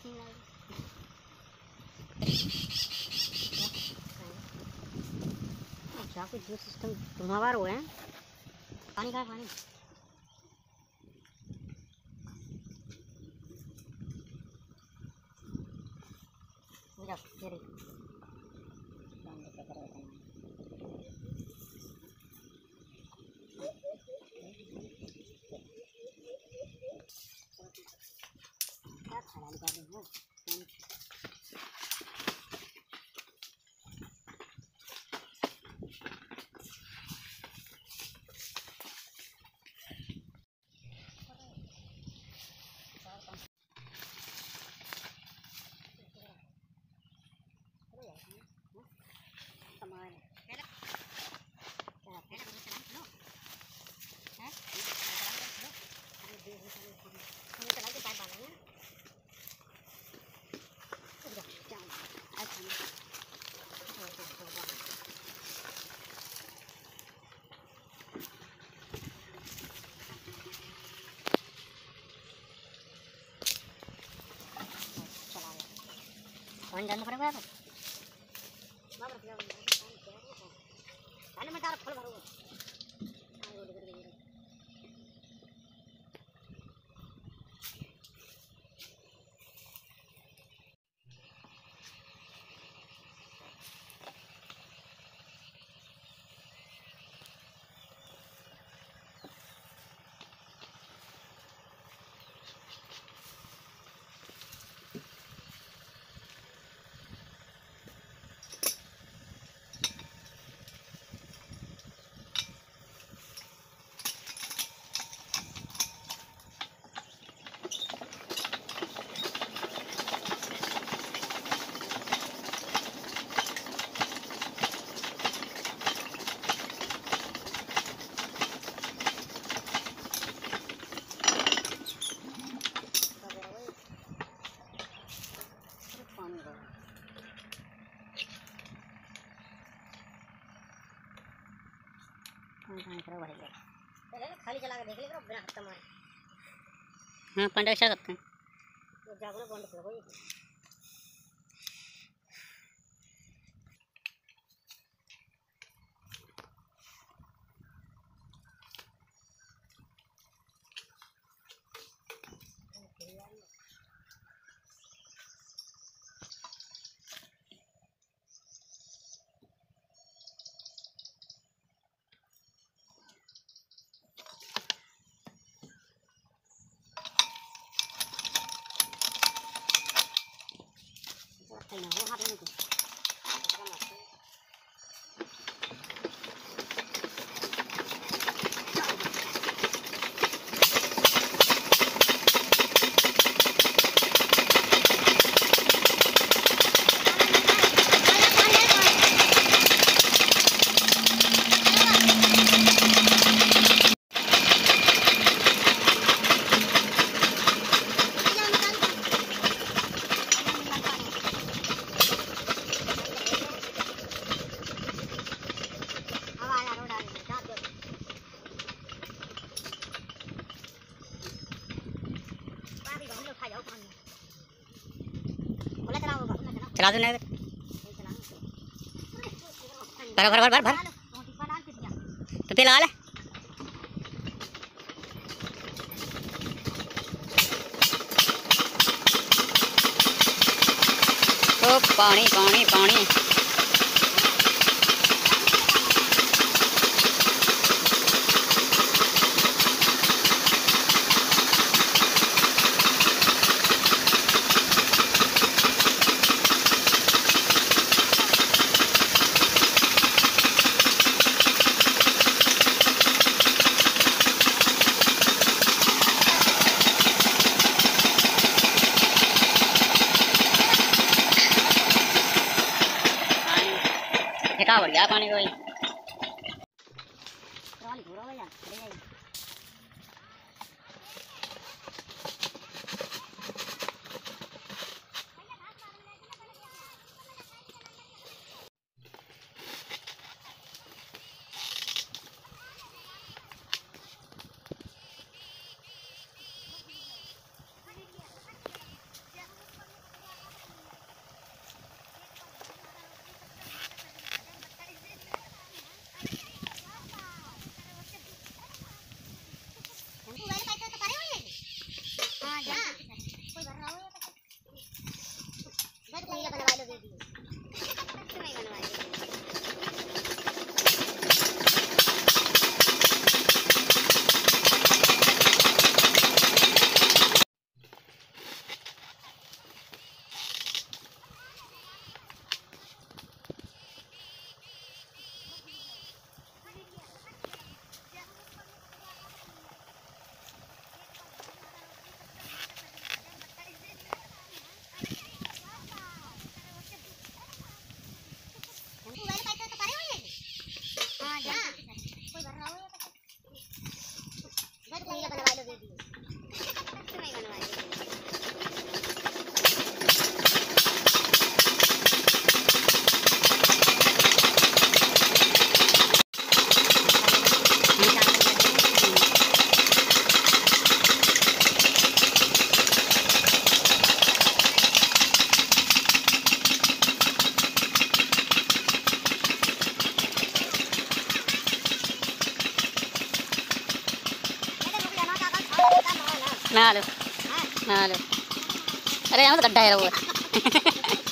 अच्छा आपको जो सिस्टम धुआंधार हो है। पानी का पानी Jangan lupa berapa? Karena mendarat kalau baru. खाली चला के देख ले करो बिना खत्म है। हां पंडा ऐसा करते हैं तो जागरो बंद कर कोई चला दो ना इधर भर भर भर भर तो तेल लगा ले तो पानी पानी पानी पानी कोई Nalu. Nalu. Ada yang itu kedai lah buat.